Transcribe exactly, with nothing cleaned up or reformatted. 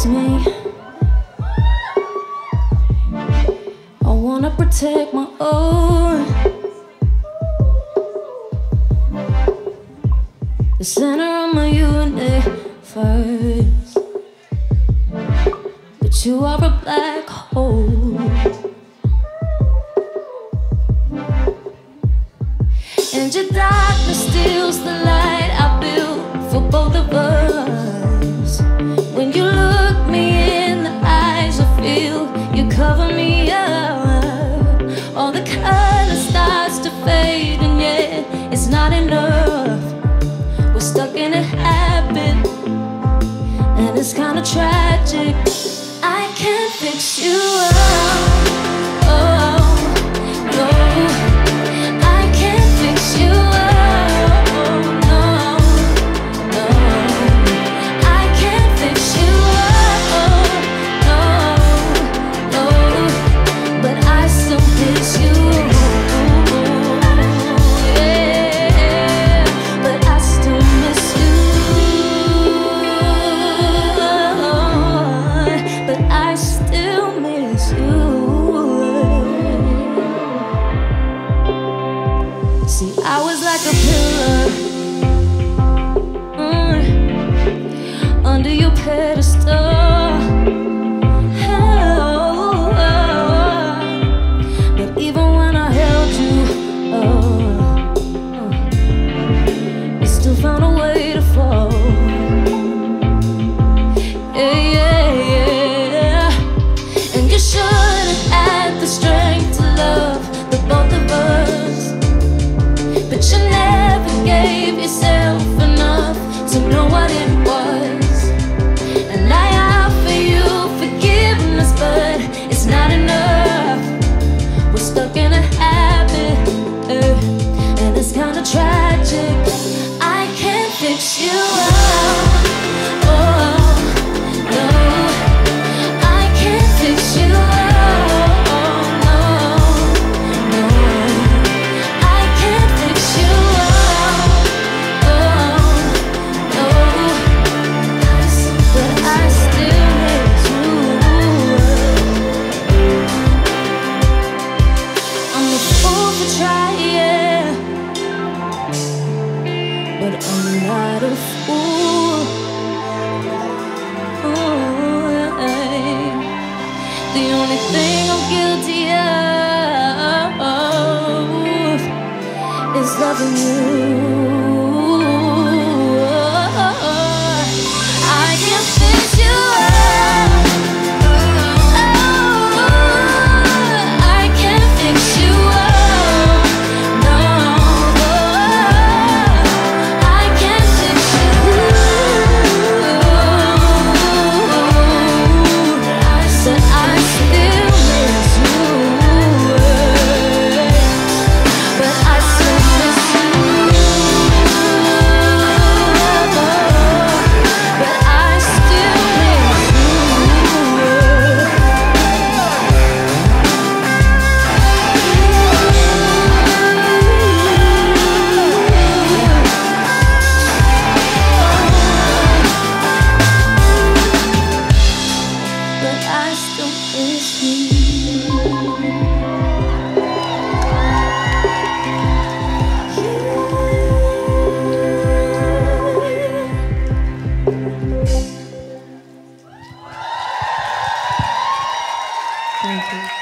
is me. I wanna protect my own. The center of my universe, but you are a black hole. And your darkness steals the light I built for both of us. When you look me in the eyes, I feel you cover me up. All the color starts to fade, and yet it's not enough. We're stuck in a habit, and it's kinda tragic. I can't fix you up, oh, no. Thank you.